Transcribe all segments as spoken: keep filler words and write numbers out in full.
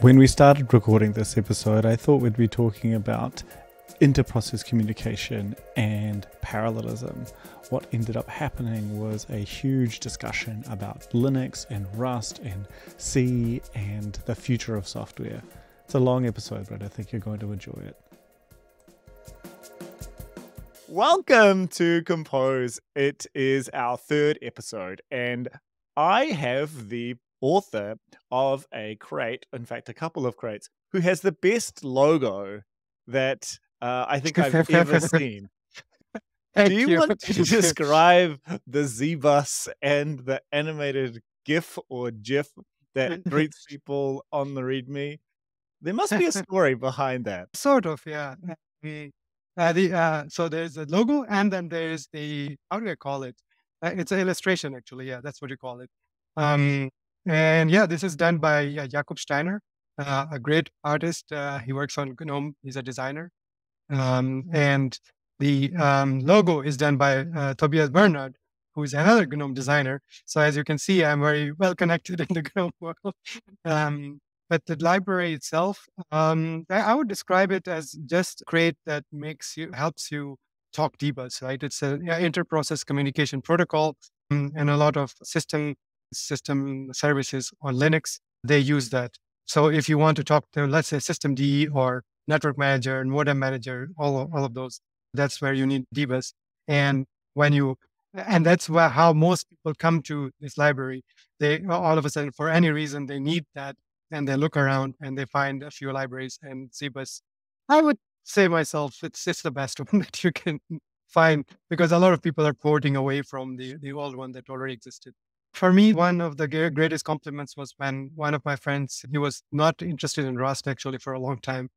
When we started recording this episode, I thought we'd be talking about interprocess communication and parallelism. What ended up happening was a huge discussion about Linux and Rust and C and the future of software. It's a long episode, but I think you're going to enjoy it. Welcome to Compose. It is our third episode, and I have the author of a crate, in fact, a couple of crates, who has the best logo that uh, I think I've ever seen. Do you, you want to describe the Z bus and the animated GIF or GIF that greets people on the README? There must be a story behind that. Sort of, yeah. The, uh, the, uh, so there's a logo, and then there's the, how do I call it? Uh, it's an illustration, actually. Yeah, that's what you call it. Um, And yeah, this is done by uh, Jakub Steiner, uh, a great artist. Uh, he works on GNOME. He's a designer. Um, and the um, logo is done by uh, Tobias Bernard, who is another GNOME designer. So as you can see, I'm very well connected in the GNOME world. Um, but the library itself, um, I would describe it as just a crate that makes you, helps you talk D bus, right? It's an interprocess communication protocol, um, and a lot of system system services on Linux, they use that. So if you want to talk to, let's say, SystemD or network manager and modem manager, all of, all of those, that's where you need D bus. And when you, and that's where, how most people come to this library. They, all of a sudden, for any reason, they need that. And they look around and they find a few libraries, and Z bus, I would say myself, it's, it's the best one that you can find, because a lot of people are porting away from the, the old one that already existed. For me, one of the greatest compliments was when one of my friends, he was not interested in Rust actually for a long time.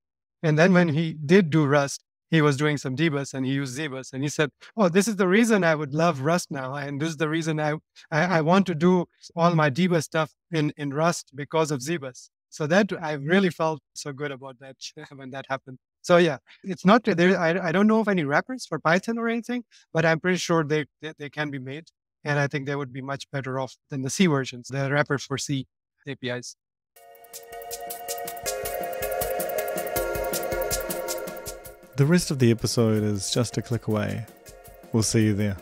And then when he did do Rust, he was doing some D bus and he used Z bus. And he said, oh, this is the reason I would love Rust now. And this is the reason I, I, I want to do all my D bus stuff in, in Rust because of Z bus. So that I really felt so good about that when that happened. So yeah, it's not, there, I, I don't know of any wrappers for Python or anything, but I'm pretty sure they, they, they can be made. And I think they would be much better off than the C versions, the wrappers for C A P Is. The rest of the episode is just a click away. We'll see you there.